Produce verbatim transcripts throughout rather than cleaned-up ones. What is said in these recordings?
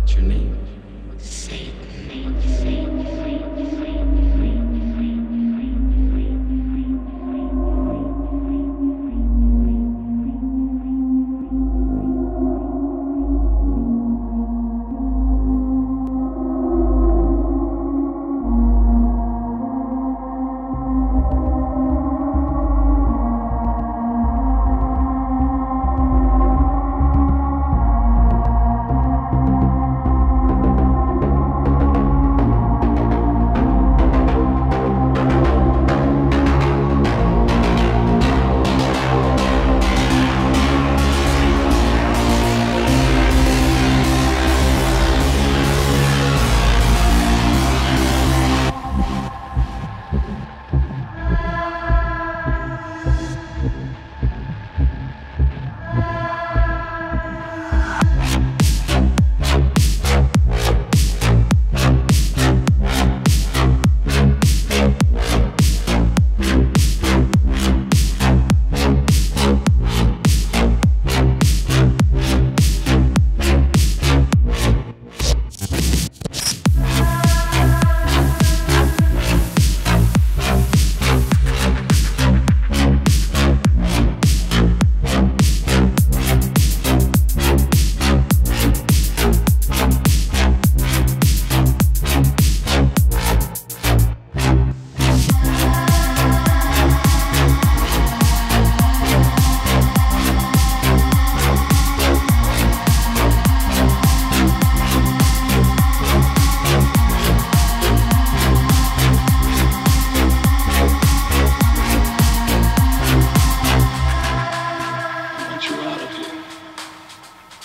What's your name? Satan. Satan.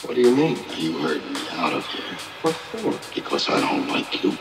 What do you mean? You heard me out of here. What for? Because I don't like you.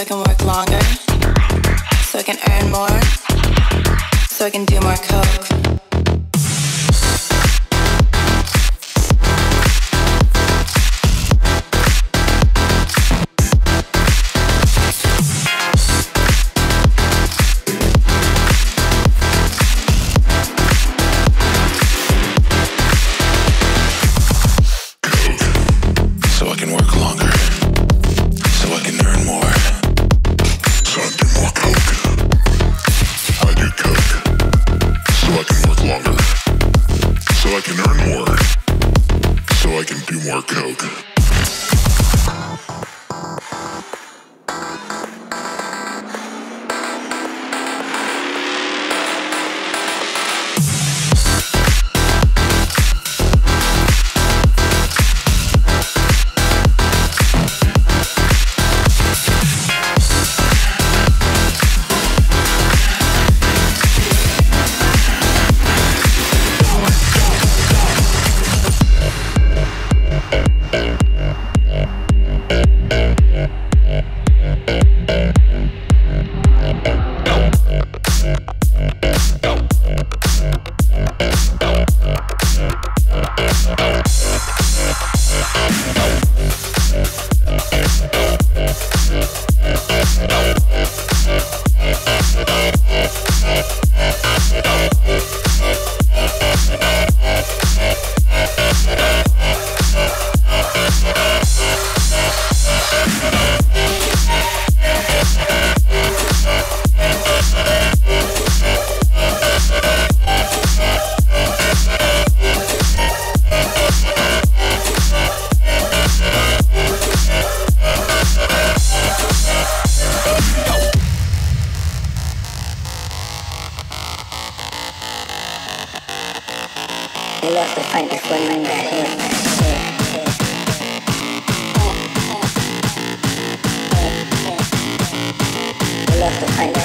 so I can work longer, so I can earn more, so I can do more coke.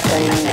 I